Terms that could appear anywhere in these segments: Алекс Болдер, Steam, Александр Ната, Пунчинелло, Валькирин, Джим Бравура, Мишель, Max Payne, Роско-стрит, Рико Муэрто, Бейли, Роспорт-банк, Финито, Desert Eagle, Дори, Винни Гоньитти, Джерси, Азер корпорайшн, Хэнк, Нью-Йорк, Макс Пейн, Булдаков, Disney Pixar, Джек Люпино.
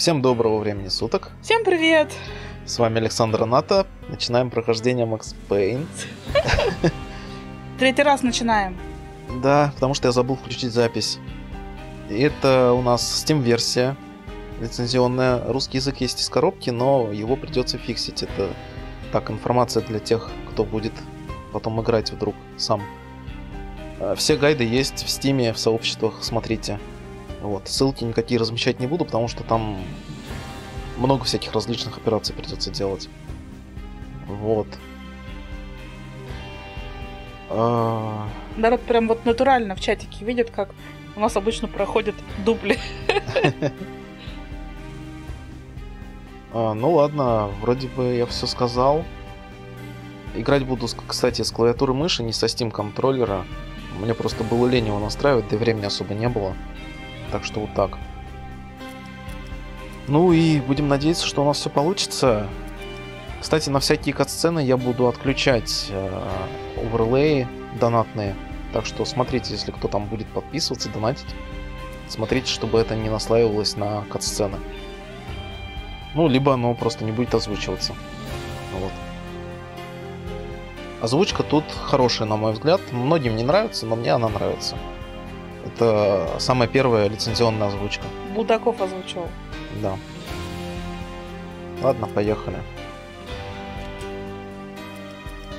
Всем доброго времени суток. Всем привет. С вами Александр Ната. Начинаем прохождение Max Payne. Третий раз начинаем. Да, потому что я забыл включить запись. Это у нас Steam-версия лицензионная. Русский язык есть из коробки, но его придется фиксить. Это так, информация для тех, кто будет потом играть вдруг сам. Все гайды есть в Steam, в сообществах, смотрите. Вот. Ссылки никакие размещать не буду, потому что там много всяких различных операций придется делать. Вот. Народ прям вот натурально в чатике видит, как у нас обычно проходят дубли. Ну ладно, вроде бы я все сказал. Играть буду, кстати, с клавиатуры мыши, не со Steam контроллера. Мне просто было лень его настраивать, да и времени особо не было. Так что вот так. Ну и будем надеяться, что у нас все получится. Кстати, на всякие кат-сцены я буду отключать оверлеи донатные. Так что смотрите, если кто там будет подписываться, донатить. Смотрите, чтобы это не наслаивалось на кат-сцены. Ну, либо оно просто не будет озвучиваться. Вот. Озвучка тут хорошая, на мой взгляд. Многим не нравится, но мне она нравится. Это самая первая лицензионная озвучка. Булдаков озвучил. Да. Ладно, поехали.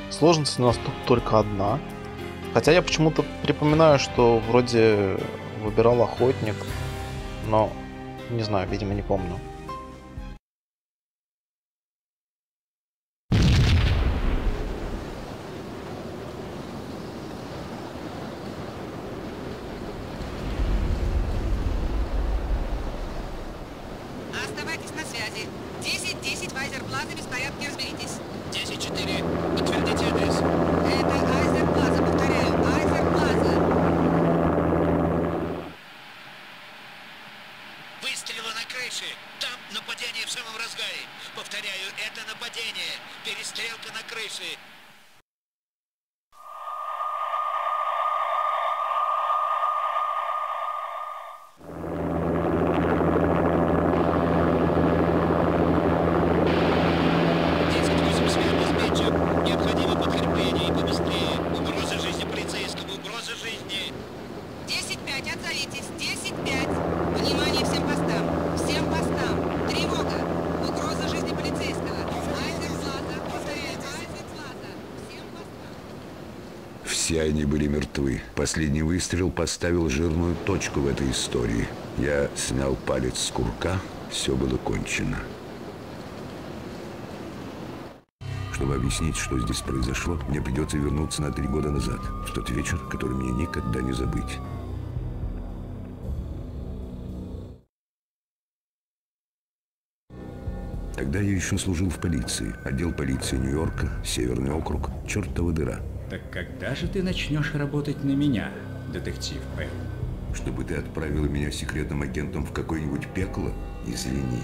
Сложность у нас тут только одна. Хотя я почему-то припоминаю, что вроде выбирал охотник. Но не знаю, видимо, не помню. Все они были мертвы. Последний выстрел поставил жирную точку в этой истории. Я снял палец с курка, все было кончено. Чтобы объяснить, что здесь произошло, мне придется вернуться на 3 года назад, в тот вечер, который мне никогда не забыть. Тогда я еще служил в полиции, отдел полиции Нью-Йорка, Северный округ, чертова дыра. Так когда же ты начнешь работать на меня, детектив Пэл? Чтобы ты отправила меня секретным агентом в какое-нибудь пекло? Извини,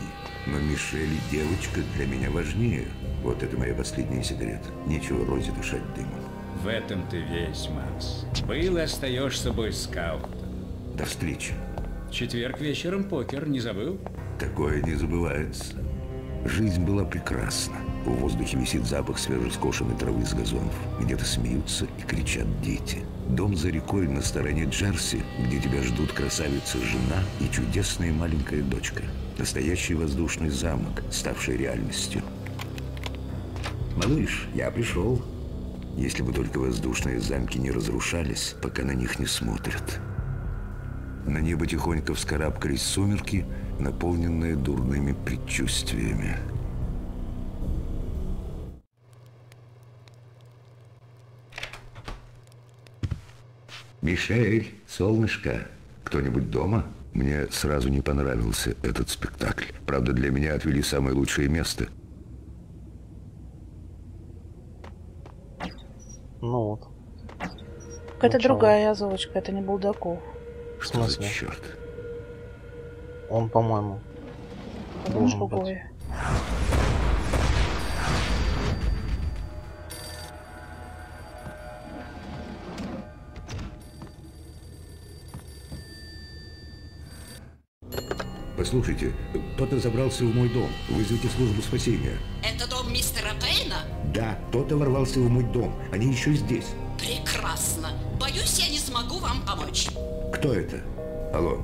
но Мишель и девочка для меня важнее. Вот это моя последняя сигарета. Нечего розе дышать дымом. В этом ты весь, Макс. Был и остаешь собой скаутом. До встречи. В четверг вечером покер, не забыл? Такое не забывается. Жизнь была прекрасна. В воздухе висит запах свежескошенной травы с газонов. Где-то смеются и кричат дети. Дом за рекой на стороне Джерси, где тебя ждут красавица, жена и чудесная маленькая дочка. Настоящий воздушный замок, ставший реальностью. Малыш, я пришел. Если бы только воздушные замки не разрушались, пока на них не смотрят. На небо тихонько вскарабкались сумерки, наполненные дурными предчувствиями. Мишель, солнышко, кто-нибудь дома? Мне сразу не понравился этот спектакль. Правда, для меня отвели самое лучшее место. Ну вот. Какая-то другая озвучка, это не Булдаков. Что за черт? Он, по-моему, должен быть. Послушайте, кто-то забрался в мой дом. Вызовите службу спасения. Это дом мистера Пейна? Да, кто-то ворвался в мой дом. Они еще здесь. Прекрасно. Боюсь, я не смогу вам помочь. Кто это? Алло.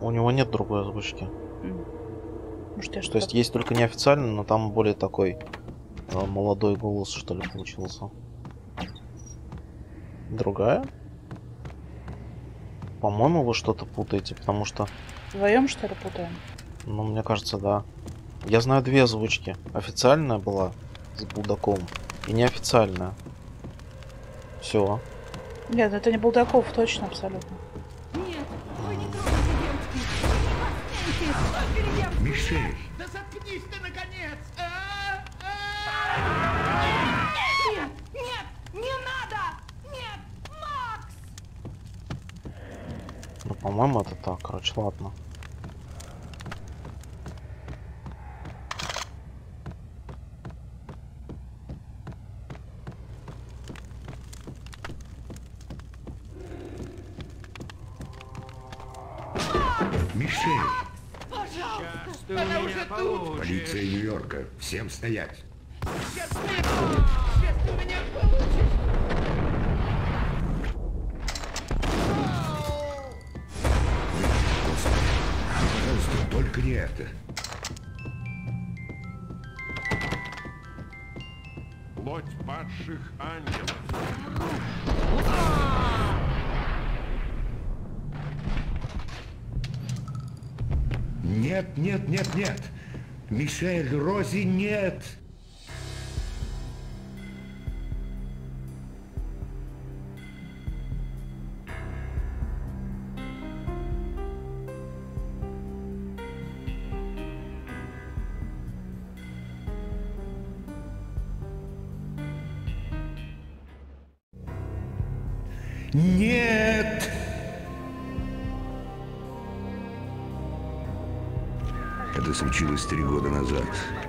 У него нет другой озвучки. Может, я что-то... То есть есть только неофициально, но там более такой молодой голос, что ли, получился. Другая? По-моему, вы что-то путаете, потому что... Вдвоем, что ли, путаем? Ну, мне кажется, да. Я знаю две озвучки. Официальная была с Булдаковым и неофициальная. Все. Нет, это не Булдаков, точно, абсолютно. Нет, вы не трогайте девушки. Мишель! Да заткнись ты, наконец! Нет, нет, не надо! Нет, Макс! Ну, по-моему, это так, короче, ладно. Полиция Нью-Йорка. Всем стоять. Сейчас ты меня получишь. Пожалуйста, только не это. Плоть падших ангелов. Нет, нет, нет, нет. Мишель, Рози, нет! Нет! Это случилось 3 года назад.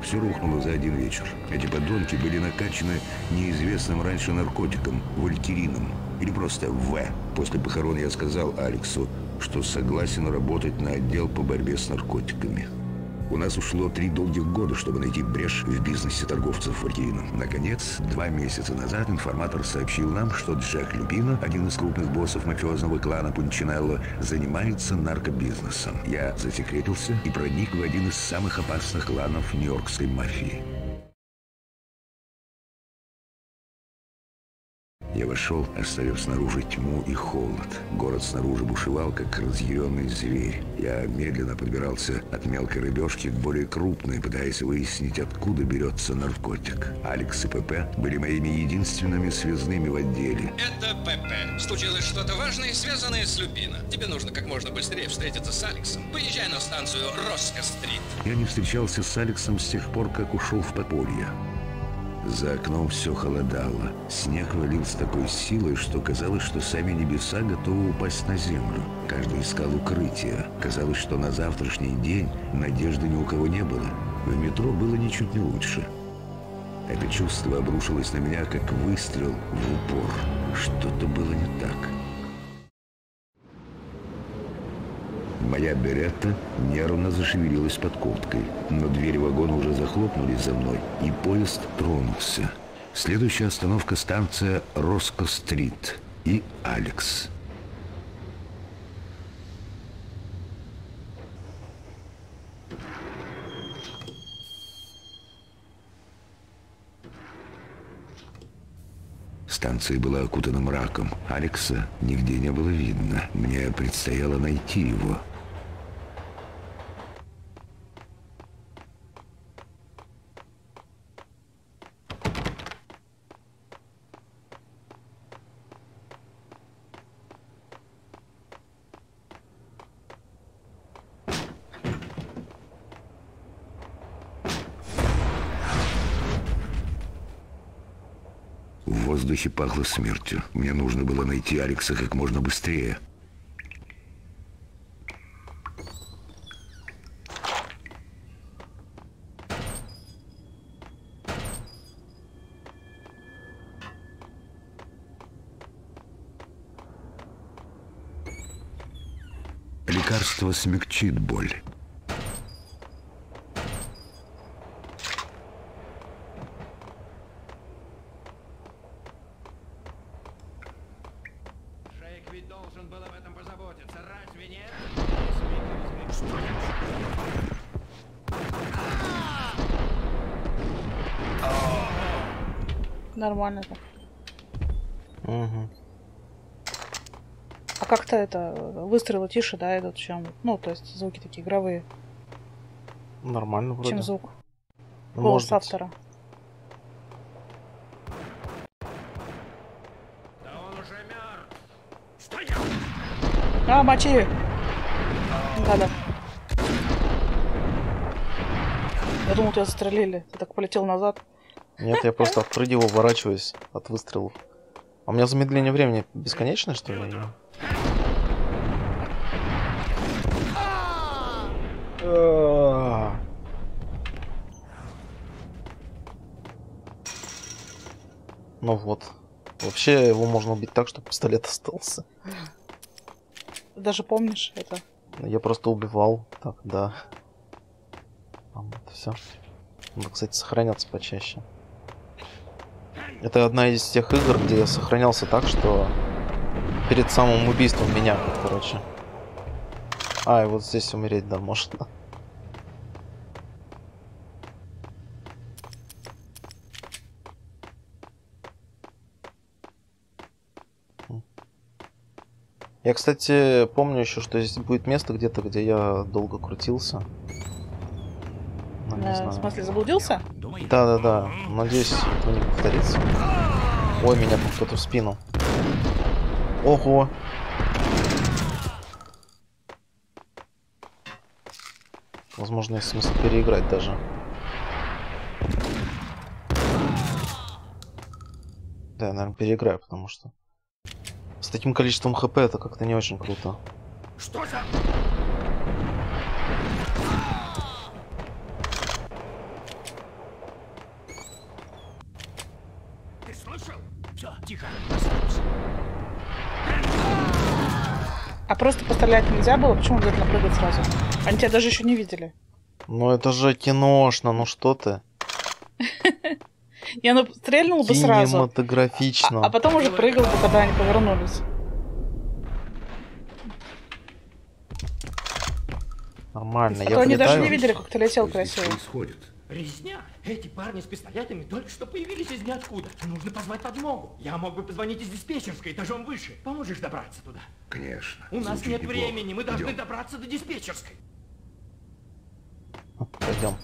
Все рухнуло за один вечер. Эти подонки были накачаны неизвестным раньше наркотиком, валькирином. Или просто В. После похорон я сказал Алексу, что согласен работать на отдел по борьбе с наркотиками. У нас ушло 3 долгих года, чтобы найти брешь в бизнесе торговцев валькирином. Наконец, 2 месяца назад информатор сообщил нам, что Джек Люпино, один из крупных боссов мафиозного клана Пунчинелло, занимается наркобизнесом. Я засекретился и проник в один из самых опасных кланов нью-йоркской мафии. Я вошел, оставив снаружи тьму и холод. Город снаружи бушевал, как разъяренный зверь. Я медленно подбирался от мелкой рыбешки к более крупной, пытаясь выяснить, откуда берется наркотик. Алекс и ПП были моими единственными связными в отделе. Это ПП. Случилось что-то важное, связанное с Люпино. Тебе нужно как можно быстрее встретиться с Алексом. Поезжай на станцию Роско-стрит. Я не встречался с Алексом с тех пор, как ушел в подполье. За окном все холодало. Снег валил с такой силой, что казалось, что сами небеса готовы упасть на землю. Каждый искал укрытие. Казалось, что на завтрашний день надежды ни у кого не было. В метро было ничуть не лучше. Это чувство обрушилось на меня, как выстрел в упор. Что-то было не так. Моя беретта нервно зашевелилась под курткой, но двери вагона уже захлопнулись за мной, и поезд тронулся. Следующая остановка — станция Роско-стрит и Алекс. Станция была окутана мраком. Алекса нигде не было видно. Мне предстояло найти его. В воздухе пахло смертью. Мне нужно было найти Алекса как можно быстрее. лекарство смягчит боль. Нормально так. Угу. А как-то это выстрелы тише, да, идут, чем... Ну, то есть звуки такие игровые. Нормально вроде. Чем звук. Ну, голос автора. Да он уже мертв. Стоял! А, мочи! Да-да. Я думал, тебя застрелили. Ты так полетел назад. Нет, я просто отпрыгиваю, уворачиваюсь от выстрелов. А у меня замедление времени бесконечное, что ли? Ну вот. Вообще его можно убить так, чтобы пистолет остался. Даже помнишь это? Я просто убивал. Так, да. Вот, все. Надо, кстати, сохраняться почаще. Это одна из тех игр, где я сохранялся так, что перед самым убийством меня, короче. А, и вот здесь умереть, да, можно. Я, кстати, помню еще, что здесь будет место где-то, где я долго крутился. В смысле, заблудился? Да-да-да. Надеюсь, это не повторится. Ой, меня кто-то в спину. Ого! Возможно, есть смысл переиграть даже. Да, я, наверное, переиграю, потому что... С таким количеством хп это как-то не очень круто. Что за... А просто пострелять нельзя было? Почему обязательно прыгать сразу? Они тебя даже еще не видели. Ну это же киношно, ну что ты? Я стрельнул бы сразу. Кинематографично. А потом уже прыгал бы, когда они повернулись. Нормально, я прилетаю. А то они даже не видели, как ты летел красиво. Резня! Эти парни с пистолетами только что появились из ниоткуда. Нужно позвать подмогу. Я мог бы позвонить из диспетчерской, этажом выше. Поможешь добраться туда? Конечно. У нас нет времени, мы должны добраться до диспетчерской. Пойдем.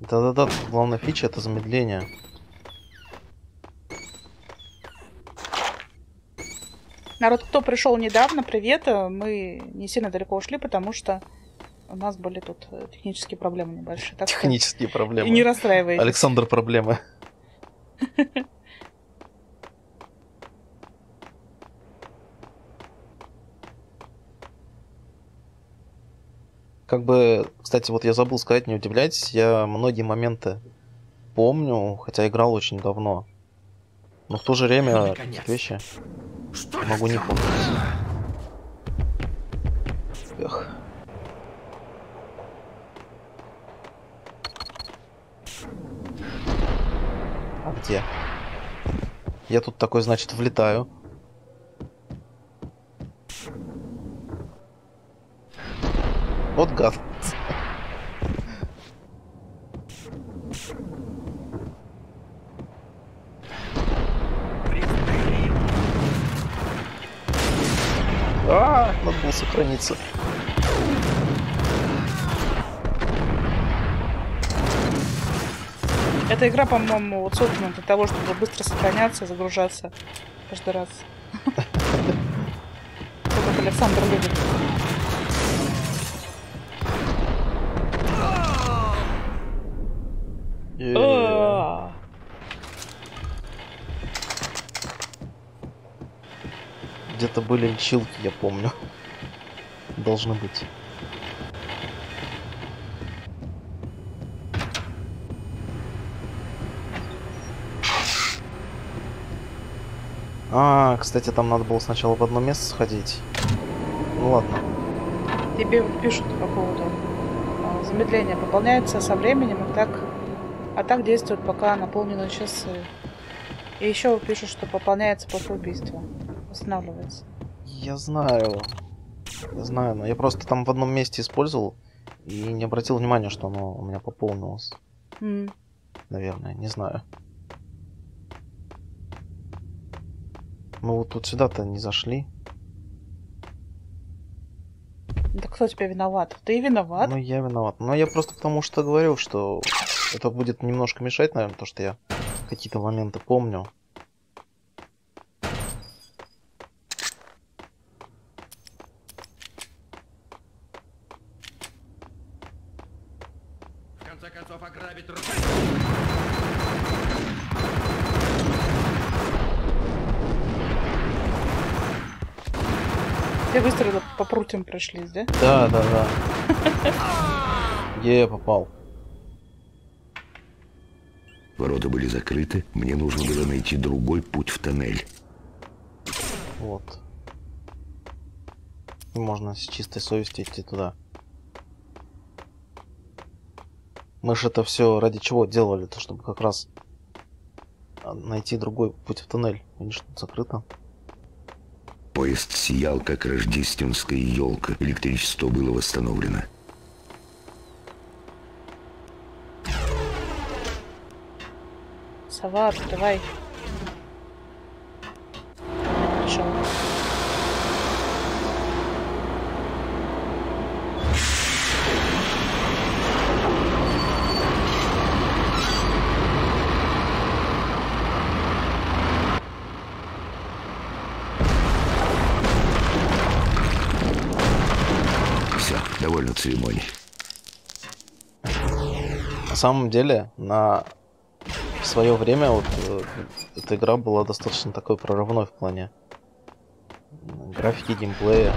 Да-да-да, главная фича это замедление. Народ, кто пришел недавно, привет. Мы не сильно далеко ушли, потому что у нас были тут технические проблемы небольшие. Так технические проблемы. И не расстраивайтесь. Александр, проблемы. Как бы, кстати, вот я забыл сказать, не удивляйтесь, я многие моменты помню, хотя играл очень давно. Но в то же время вещи... Могу не помнить. Эх. А где? Я тут такой, значит, влетаю. Вот гад. А, надо было сохраниться. Эта игра, по-моему, вот создана для того, чтобы быстро сохраняться и загружаться каждый раз. Как Александр любит. Где-то были лечилки, я помню. Должно быть. А, кстати, там надо было сначала в одно место сходить. Ну ладно. Тебе пишут по поводу замедления. Пополняется со временем, и так... а так действует, пока наполнены часы. И еще пишут, что пополняется после убийства. Восстанавливается. Я знаю. Я знаю, но я просто там в одном месте использовал и не обратил внимания, что оно у меня пополнилось. Наверное, не знаю. Мы вот тут сюда-то не зашли. Да кто тебя виноват? Ты виноват? Ну, я виноват. Но я просто потому что говорил, что это будет немножко мешать, наверное, то, что я какие-то моменты помню. В конце концов, ограбить рукой. Все выстрелы по прутьям прошлись, да? Да, да, да. Я попал. Ворота были закрыты. Мне нужно было найти другой путь в тоннель. Вот. Можно с чистой совестью идти туда. Мы же это все ради чего делали? То, чтобы как раз найти другой путь в тоннель. Видишь, тут закрыто. Поезд сиял, как рождественская елка. Электричество было восстановлено. Сова, открывай. Пришел. Довольно церемоний. На самом деле, на свое время вот эта игра была достаточно такой прорывной в плане графики, геймплея.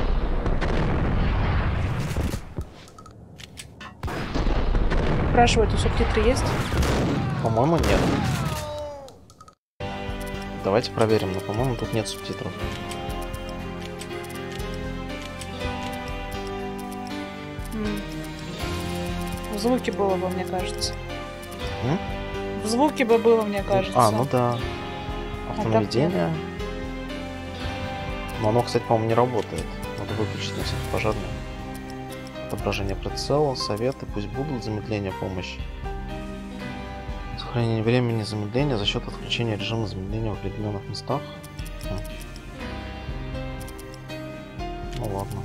Спрашивают, у субтитры есть? По-моему, нет. Давайте проверим, но, по-моему, тут нет субтитров. В звуке было бы, мне кажется. В звуке бы было, мне кажется. А, ну да. Автонаведение. Но оно, кстати, по-моему, не работает. Надо выключить на всех пожарных. Отображение прицела, советы, пусть будут, замедление, помощь. Сохранение времени замедления за счет отключения режима замедления в определенных местах. Ну ладно.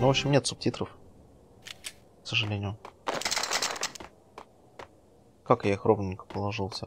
Ну, в общем, нет субтитров. К сожалению. Как я их ровненько положился.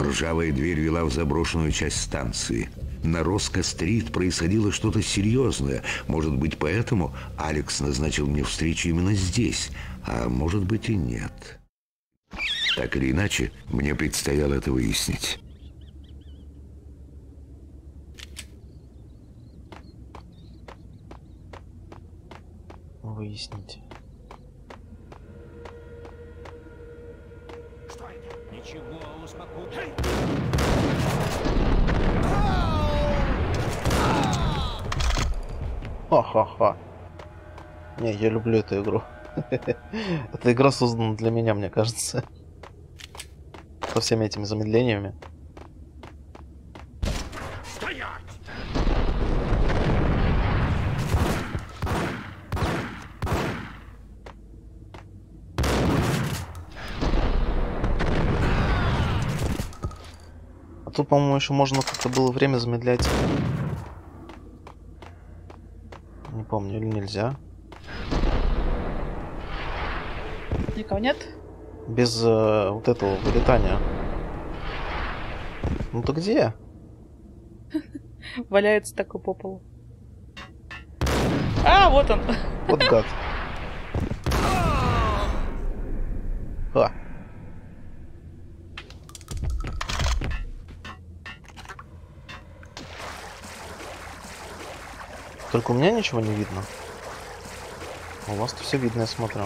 Ржавая дверь вела в заброшенную часть станции. На Роско-стрит происходило что-то серьезное. Может быть, поэтому Алекс назначил мне встречу именно здесь, а может быть и нет. Так или иначе, мне предстояло это выяснить. Выяснить. Стой! Ничего, успокойся! Ха-ха-ха. Не, я люблю эту игру. Эта игра создана для меня, мне кажется. Со всеми этими замедлениями. Стоять! А тут, по-моему, еще можно как-то было время замедлять. Помню, или нельзя? Никого нет? Без вот этого вылетания. Ну то где? Валяется такой по полу. А, вот он. Вот гад. А. Только у меня ничего не видно. У вас-то все видно, я смотрю.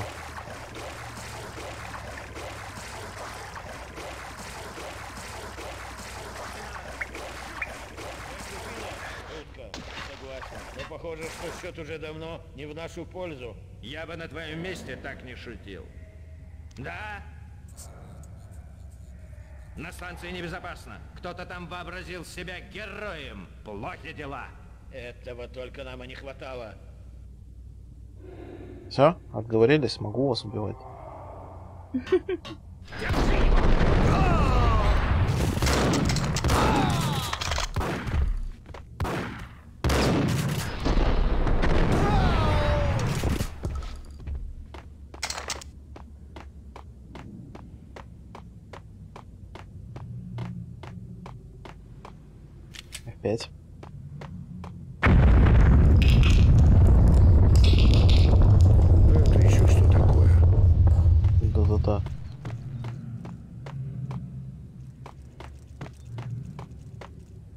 Похоже, что счет уже давно не в нашу пользу. Я бы на твоем месте так не шутил. Да? На станции небезопасно. Кто-то там вообразил себя героем. Плохи дела. Этого только нам и не хватало. Все, отговорились, могу вас убивать. Опять. Это еще что такое? Да-да-да.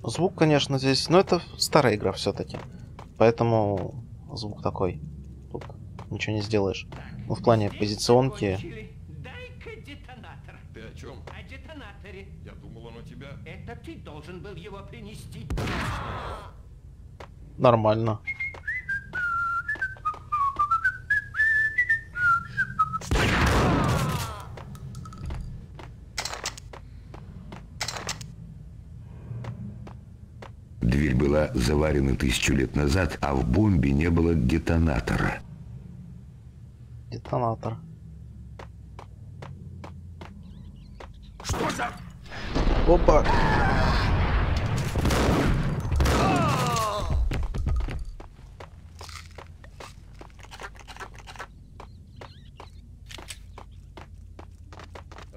Звук, конечно, здесь, но это старая игра все-таки. Поэтому звук такой. Тут ничего не сделаешь. Ну, в плане позиционки. Дай-ка детонатор. Ты о чем? О детонаторе. Я думал, он у тебя. Это ты должен был его принести. Нормально. Дверь была заварена 1000 лет назад, а в бомбе не было детонатора. Детонатор. Что за... Опа!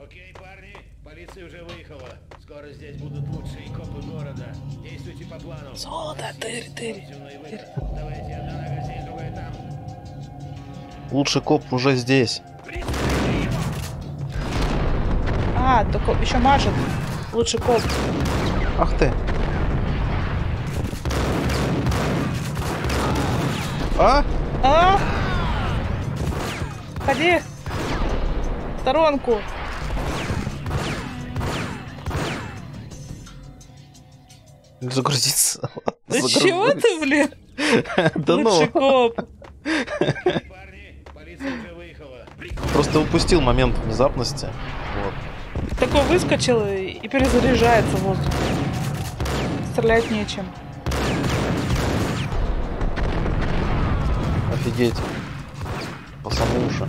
Окей, парни, полиция уже выехала. Скоро здесь будут лучшие копы города. Действуйте по плану. Солода, тырь-тырь. Давайте, одна нога здесь, другая там. Лучший коп уже здесь. А, только еще мажет. Лучше коп. Ах ты. А? А? Ходи. В сторонку. Загрузиться. Да чего ты, блин? Да ну. Лучше коп. Просто упустил момент внезапности. Вот. Такой выскочил и перезаряжается воздух. Стрелять нечем. Офигеть. По самому уши.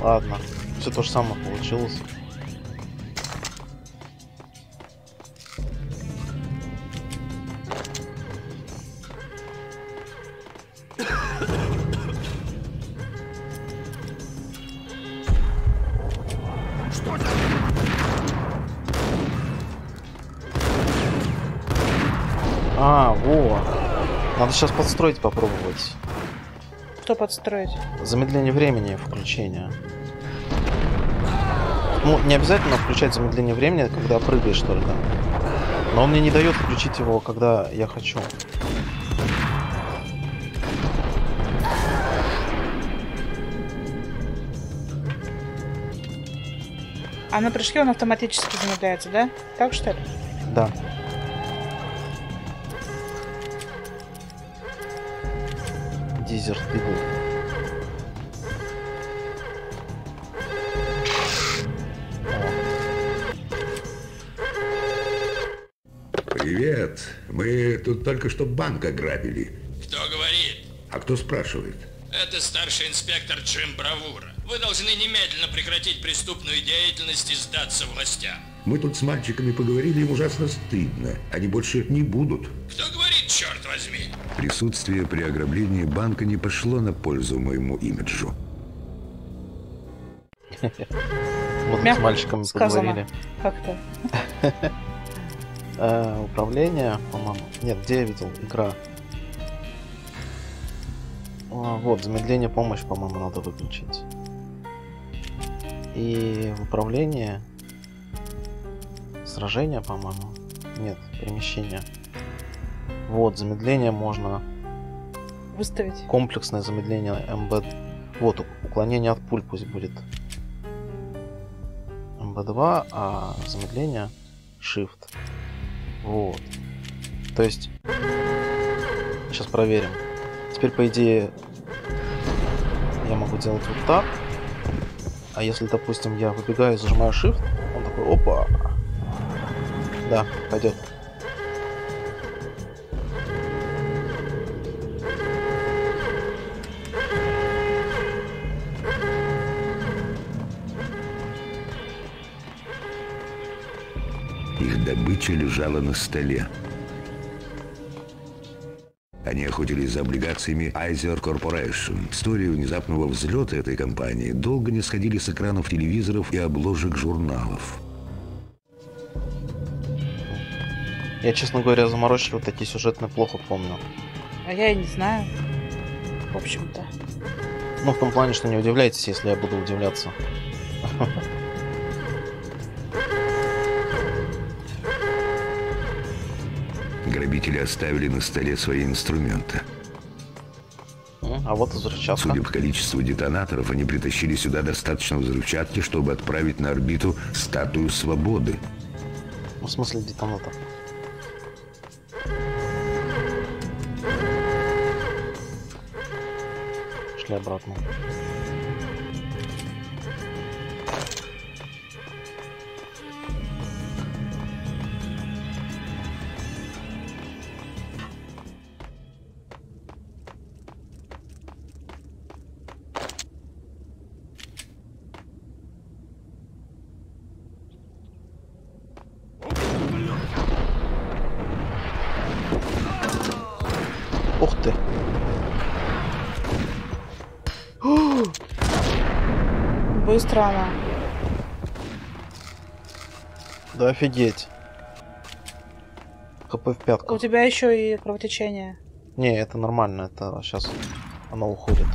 Ладно. Все то же самое получилось. А, во. Надо сейчас подстроить, попробовать. Что подстроить? Замедление времени, включение. Ну, не обязательно включать замедление времени, когда прыгаешь только. Но он мне не дает включить его, когда я хочу. А на прыжке он автоматически замедляется, да? Так что ли? Да. Desert Eagle. Привет. Мы тут только что банк ограбили. Кто говорит? А кто спрашивает? Это старший инспектор Джим Бравура. Вы должны немедленно прекратить преступную деятельность и сдаться властям. Мы тут с мальчиками поговорили, им ужасно стыдно. Они больше не будут. Кто говорит, черт возьми? Присутствие при ограблении банка не пошло на пользу моему имиджу. Вот мы с мальчиками поговорили. Как-то. Управление, по-моему. Нет, где я видел? Игра. Вот, замедление помощи, по-моему, надо выключить. И управление. Сражение, по-моему. Нет, перемещение. Вот, замедление можно... выставить. Комплексное замедление МБ... Вот, уклонение от пуль пусть будет. МБ2, а замедление Shift. Вот. То есть... Сейчас проверим. Теперь, по идее, я могу делать вот так. А если, допустим, я выбегаю и зажимаю Shift, он такой, опа! Да, пойдет. Их добыча лежала на столе. Они охотились за облигациями Азер корпорайшн. Истории внезапного взлета этой компании долго не сходили с экранов телевизоров и обложек журналов. Я, честно говоря, заморочил, вот такие сюжетные плохо помню. А я и не знаю. В общем-то. Ну, в том плане, что не удивляйтесь, если я буду удивляться. Грабители оставили на столе свои инструменты. А вот и взрывчатка. Судя по количеству детонаторов, они притащили сюда достаточно взрывчатки, чтобы отправить на орбиту статую свободы. В смысле детонатор? Шли обратно. Странно. Да офигеть. КП в пятку. У тебя еще и кровотечение. Не, это нормально, это сейчас оно уходит.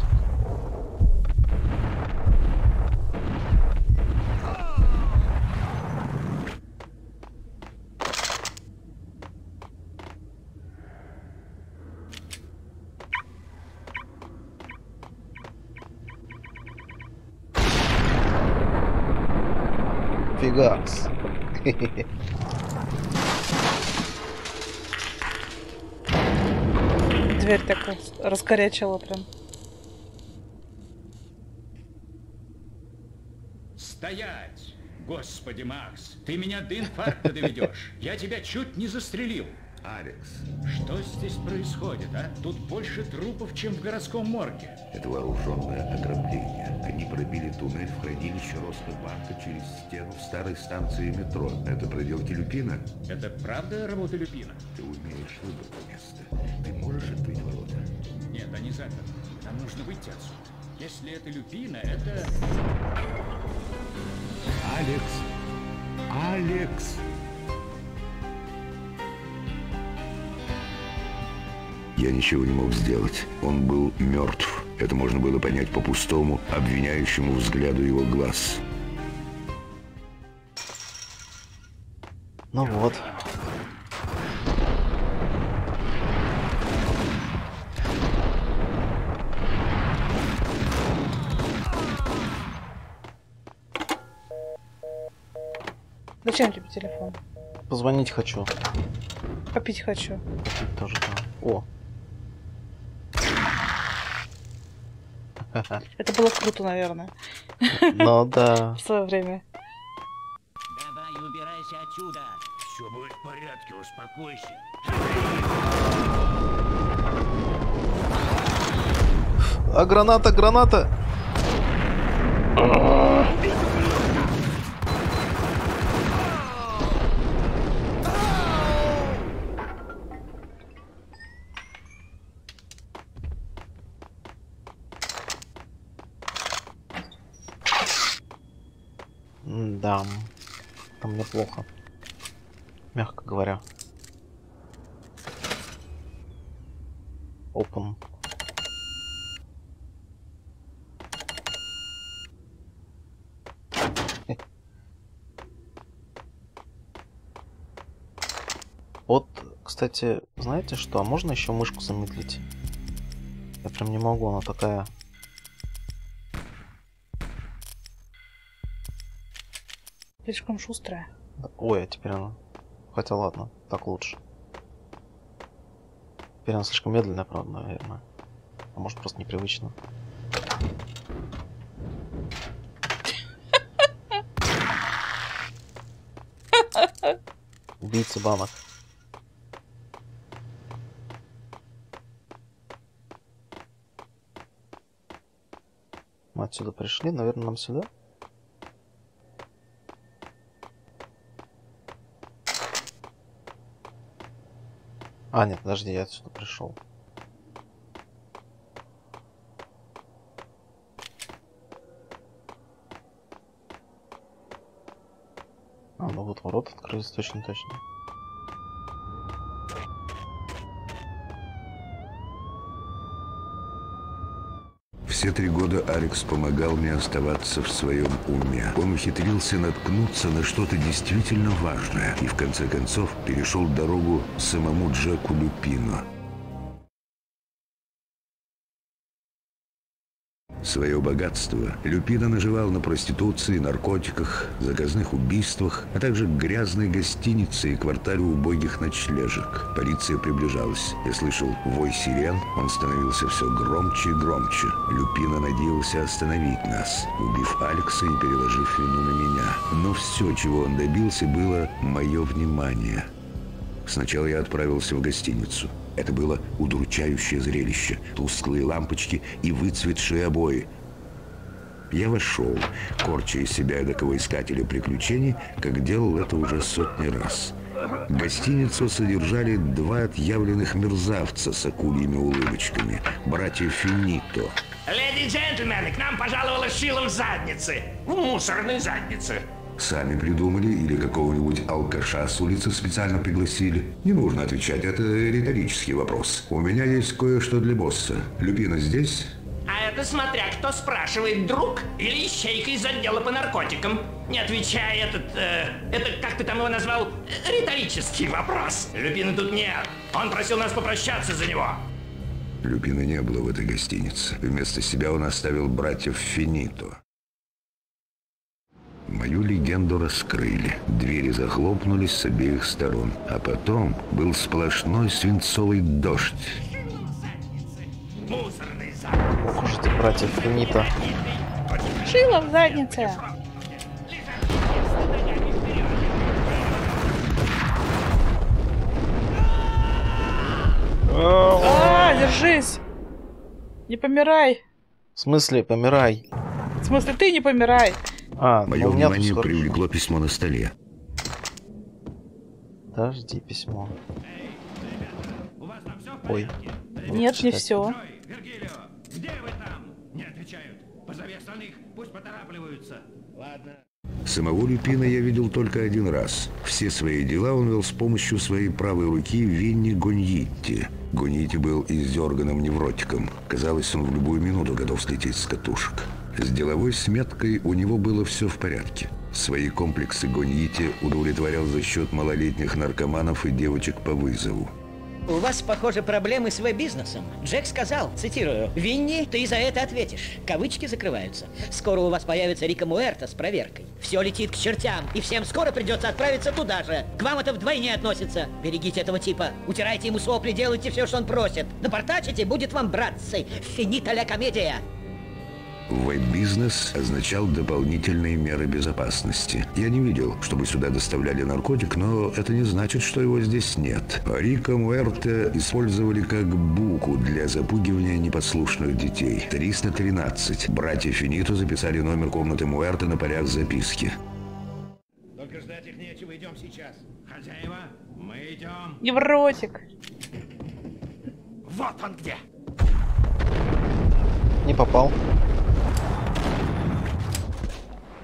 Гакс. Дверь такая раскорячила прям. Стоять! Господи, Макс, ты меня до инфаркта доведешь. Я тебя чуть не застрелил. Алекс, что здесь происходит, а? Тут больше трупов, чем в городском морге. Это вооруженное ограбление. Они пробили туннель в хранилище Роспорт-банка через стену в старой станции метро. Это проделки Люпино? Это правда работа Люпино? Ты умеешь выбрать место. Ты можешь открыть ворота? Нет, они заперты. Нам нужно выйти отсюда. Если это Люпино, это... Алекс! Алекс! Я ничего не мог сделать. Он был мертв. Это можно было понять по пустому, обвиняющему взгляду его глаз. Ну вот. Зачем тебе телефон? Позвонить хочу. Попить хочу. Попить тоже там. О. Это было круто, наверное. Ну да. В свое время. Давай, убирайся отсюда. Все будет в порядке, успокойся. А граната, граната. Да, там мне плохо, мягко говоря. Open. Вот, кстати, знаете что? А можно еще мышку замедлить? Я прям не могу, она такая... Слишком шустрая. Ой, а теперь она... Хотя ладно, так лучше. Теперь она слишком медленная, правда, наверное. А может, просто непривычно. Убийца банок. Мы отсюда пришли, наверное, нам сюда. А, нет, подожди, я отсюда пришел. А, ну вот ворот открылись, точно. Все 3 года Алекс помогал мне оставаться в своем уме. Он ухитрился наткнуться на что-то действительно важное и в конце концов перешел дорогу самому Джеку Люпино. Свое богатство Люпино наживал на проституции, наркотиках, заказных убийствах, а также грязной гостинице и квартале убогих ночлежек. Полиция приближалась. Я слышал вой сирен, он становился все громче и громче. Люпино надеялся остановить нас, убив Алекса и переложив вину на меня. Но все, чего он добился, было мое внимание. Сначала я отправился в гостиницу. Это было удручающее зрелище, тусклые лампочки и выцветшие обои. Я вошел, корча из себя эдакого искателя приключений, как делал это уже сотни раз. Гостиницу содержали 2 отъявленных мерзавца с акульими улыбочками, братья Финито. Леди и джентльмены, к нам пожаловала шило в заднице, в мусорной заднице. Сами придумали или какого-нибудь алкаша с улицы специально пригласили? Не нужно отвечать, это риторический вопрос. У меня есть кое-что для босса. Люпино здесь? А это смотря кто спрашивает, друг или ищейка из отдела по наркотикам. Не отвечай, это как ты там его назвал, риторический вопрос. Люпино тут нет, он просил нас попрощаться за него. Люпино не было в этой гостинице. Вместо себя он оставил братьев Финито. Мою легенду раскрыли, двери захлопнулись с обеих сторон, а потом был сплошной свинцовый дождь. Ох уж ты, братья Финита. Шило в заднице. А, держись. Не помирай. В смысле, помирай? В смысле, ты не помирай. А, мое внимание привлекло письмо на столе. Подожди, письмо. Ой. Нет, не все. Самого Люпино я видел только 1 раз. Все свои дела он вел с помощью своей правой руки Винни Гоньитти. Гоньитти был издерганным невротиком. Казалось, он в любую минуту готов слететь с катушек. С деловой сметкой у него было все в порядке. Свои комплексы Гоньитти удовлетворял за счет малолетних наркоманов и девочек по вызову. У вас, похоже, проблемы с веб-бизнесом. Джек сказал, цитирую, «Винни, ты за это ответишь». Кавычки закрываются. Скоро у вас появится Рико Муэрто с проверкой. Все летит к чертям, и всем скоро придется отправиться туда же. К вам это вдвойне относится. Берегите этого типа. Утирайте ему сопли, делайте все, что он просит. Напортачите, будет вам, братцы. Финита ля комедия. Веб-бизнес означал дополнительные меры безопасности. Я не видел, чтобы сюда доставляли наркотик, но это не значит, что его здесь нет. Рико Муэрто использовали как буку для запугивания непослушных детей. 313. Братья Финито записали номер комнаты Муэрто на полях записки. Только ждать их нечего, идем сейчас. Хозяева, мы идем. Невротик. Вот он где. Не попал.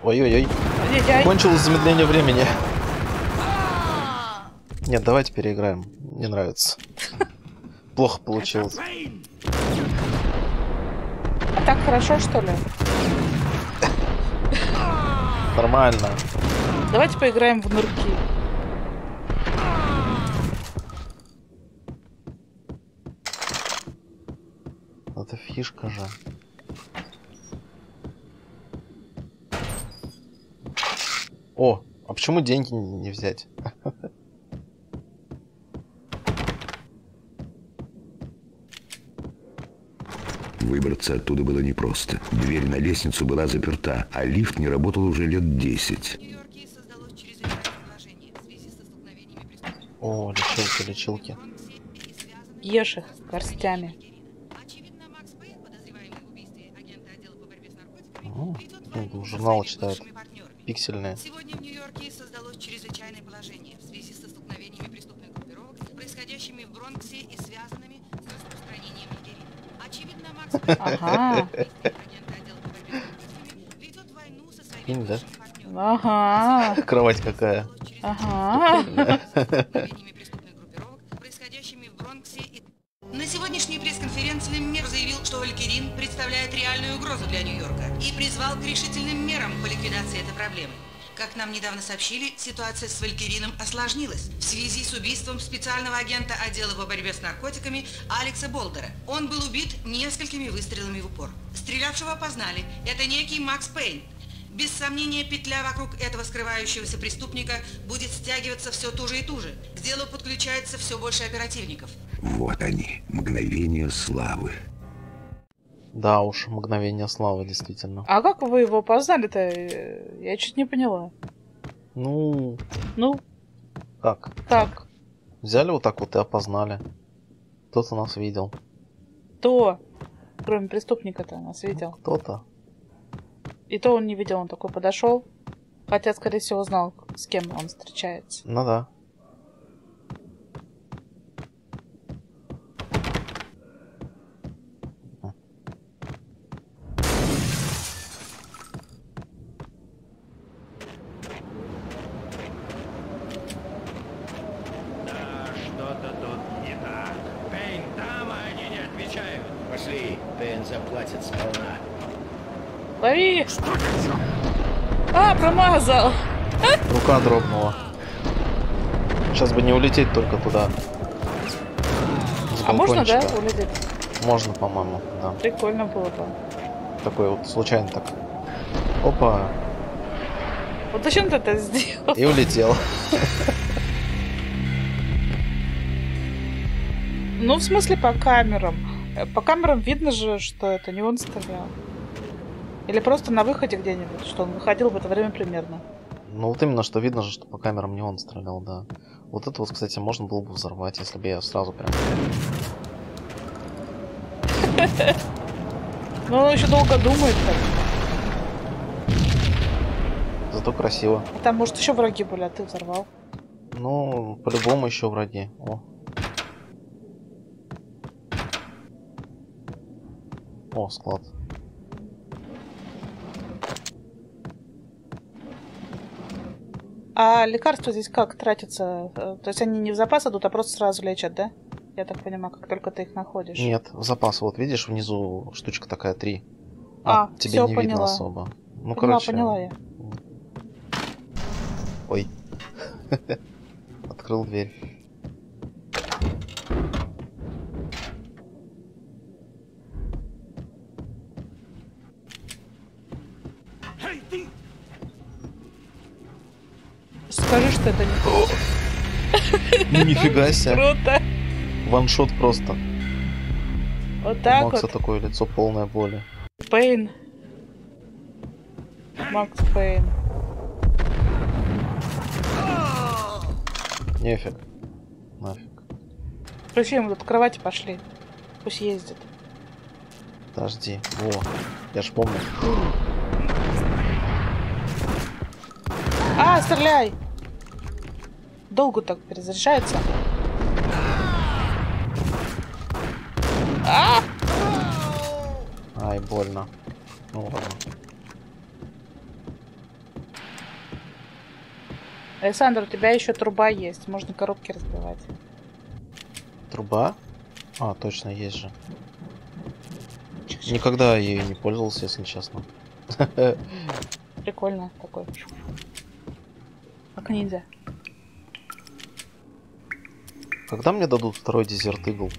Ой-ой-ой. Кончилось замедление времени. Нет, давайте переиграем. Не нравится. Плохо получилось. А так хорошо, что ли? Нормально. Давайте поиграем в нырки. это фишка же. О, а почему деньги не взять? Выбраться оттуда было непросто. Дверь на лестницу была заперта, а лифт не работал уже лет 10. О, лечилки, лечилки. Ешь их горстями. Журнал читают. Пиксельные. Сегодня в Нью-Йорке создалось чрезвычайное положение в связи со столкновениями преступных группировок, происходящими в Бронксе и связанными с распространением нигерина. Очевидно, Макс ведет войну со своими партнерами. Ага. Кровать какая. Ага. На сегодняшней пресс-конференции мэр заявил, что Валькирин представляет реальную угрозу для Нью-Йорка и призвал к решительным мерам по ликвидации этой проблемы. Как нам недавно сообщили, ситуация с Валькирином осложнилась в связи с убийством специального агента отдела по борьбе с наркотиками Алекса Болдера. Он был убит несколькими выстрелами в упор. Стрелявшего опознали. Это некий Макс Пейн. Без сомнения, петля вокруг этого скрывающегося преступника будет стягиваться все туже и туже. К делу подключается все больше оперативников. Вот они, мгновение славы. Да уж, мгновение славы, действительно. А как вы его опознали-то? Я чуть не поняла. Ну? Как? Так. Взяли вот так вот и опознали. Кто-то нас видел. Кто? Кроме преступника-то нас видел. Ну, кто-то. И то он не видел, он такой подошел. Хотя, скорее всего, знал, с кем он встречается. Ну да. Промазал. Рука дрогнула. Сейчас бы не улететь только туда. А можно, да, улететь? Можно, по-моему, да. Прикольно было там. Такой вот случайно так. Опа. Вот зачем ты это сделал? И улетел. Ну, в смысле, по камерам. По камерам видно же, что это не он стрелял. Или просто на выходе где-нибудь, что он выходил в это время примерно. Ну вот именно, что видно же, что по камерам не он стрелял, да. Вот это вот, кстати, можно было бы взорвать, если бы я сразу прям... Ну он еще долго думает так. Зато красиво. А там, может, еще враги были, а ты взорвал. Ну, по-любому еще враги. О, склад. А лекарства здесь как тратятся? То есть они не в запас идут, а просто сразу лечат, да? Я так понимаю, как только ты их находишь. Нет, в запас. Вот видишь, внизу штучка такая 3. А тебе не видно особо. Ну, короче... поняла я. Ой. Открыл дверь. Скажи, что это не... Нифига себе. Круто. Ваншот просто. Вот так вот. У Макса такое лицо полное боли. Пейн. Макс Пейн. Нефиг. Нафиг. Включи ему тут кровати, пошли. Пусть ездит. Подожди. Во. Я ж помню. А, стреляй! Долго так перезаряжается. А! Ай, больно. Ну ладно. Александр, у тебя еще труба есть. Можно коробки разбивать. Труба? А, точно, есть же. Никогда ею не пользовался, если честно. Прикольно такой. Как нельзя. Когда мне дадут второй Desert Eagle?